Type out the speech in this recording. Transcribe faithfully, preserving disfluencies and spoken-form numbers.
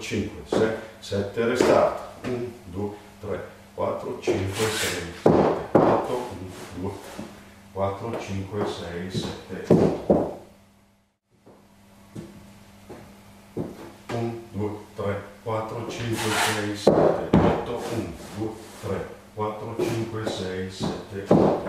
cinque, sei, sette restati, uno, due, tre, quattro, cinque, sei, quattro, cinque, sei, sette. uno, due, tre, quattro, cinque, sei, sette, otto. uno, due, tre, quattro, cinque, sei, sette, otto.